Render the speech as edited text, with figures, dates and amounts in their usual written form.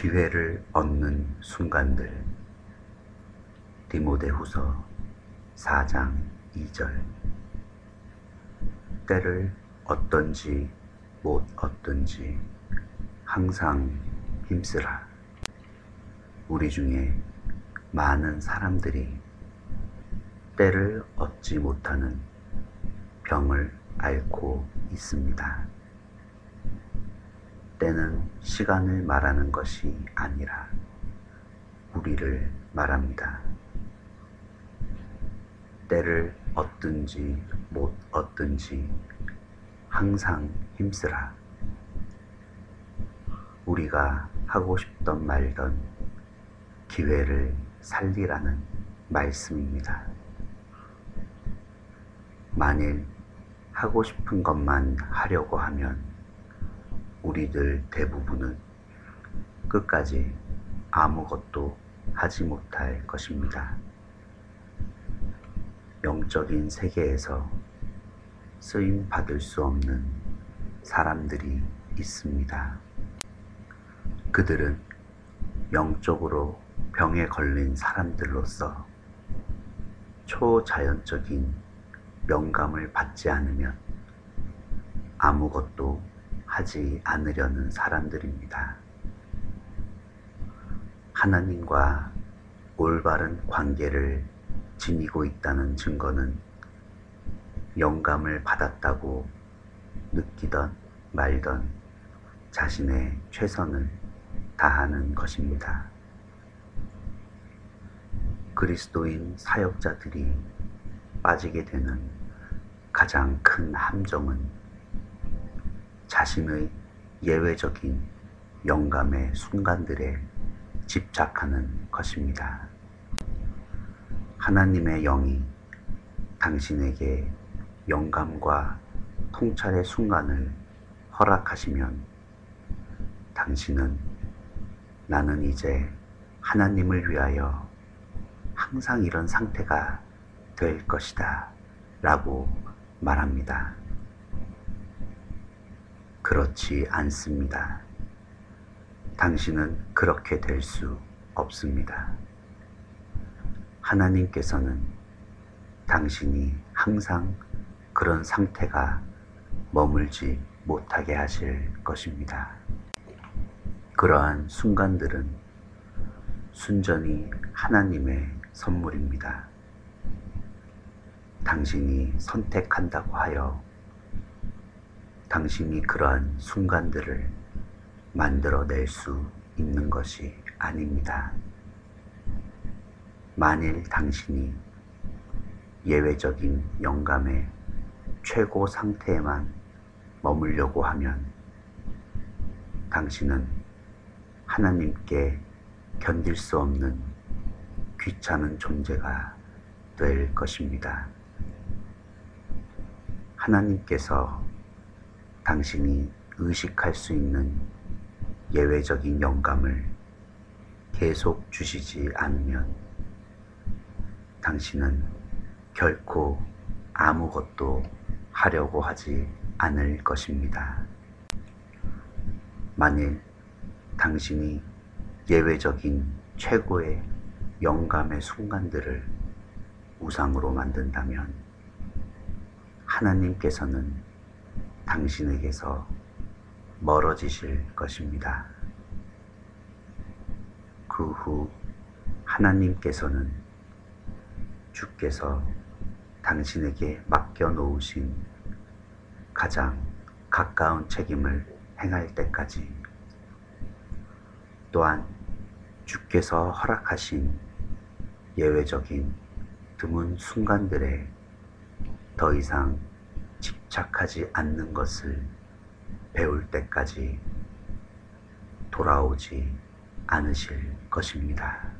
기회를 얻는 순간들. 디모데후서 4장 2절. 때를 얻든지 못 얻든지 항상 힘쓰라. 우리 중에 많은 사람들이 때를 얻지 못하는 병을 앓고 있습니다. 때는 시간을 말하는 것이 아니라 우리를 말합니다. 때를 얻든지 못 얻든지 항상 힘쓰라. 우리가 하고 싶던 말던 기회를 살리라는 말씀입니다. 만일 하고 싶은 것만 하려고 하면 우리들 대부분은 끝까지 아무것도 하지 못할 것입니다. 영적인 세계에서 쓰임받을 수 없는 사람들이 있습니다. 그들은 영적으로 병에 걸린 사람들로서 초자연적인 영감을 받지 않으면 아무것도 하지 않으려는 사람들입니다. 하나님과 올바른 관계를 지니고 있다는 증거는 영감을 받았다고 느끼던 말던 자신의 최선을 다하는 것입니다. 그리스도인 사역자들이 빠지게 되는 가장 큰 함정은 자신의 예외적인 영감의 순간들에 집착하는 것입니다. 하나님의 영이 당신에게 영감과 통찰의 순간을 허락하시면 당신은 나는 이제 하나님을 위하여 항상 이런 상태가 될 것이다 라고 말합니다. 그렇지 않습니다. 당신은 그렇게 될 수 없습니다. 하나님께서는 당신이 항상 그런 상태가 머물지 못하게 하실 것입니다. 그러한 순간들은 순전히 하나님의 선물입니다. 당신이 선택한다고 하여 당신이 그러한 순간들을 만들어낼 수 있는 것이 아닙니다. 만일 당신이 예외적인 영감의 최고 상태에만 머물려고 하면 당신은 하나님께 견딜 수 없는 귀찮은 존재가 될 것입니다. 하나님께서 당신이 의식할 수 있는 예외적인 영감을 계속 주시지 않으면 당신은 결코 아무것도 하려고 하지 않을 것입니다. 만일 당신이 예외적인 최고의 영감의 순간들을 우상으로 만든다면 하나님께서는 당신에게서 멀어지실 것입니다. 그 후 하나님께서는 주께서 당신에게 맡겨놓으신 가장 가까운 책임을 행할 때까지, 또한 주께서 허락하신 예외적인 드문 순간들에 더 이상 집착하지 않는 것을 배울 때까지 돌아오지 않으실 것입니다.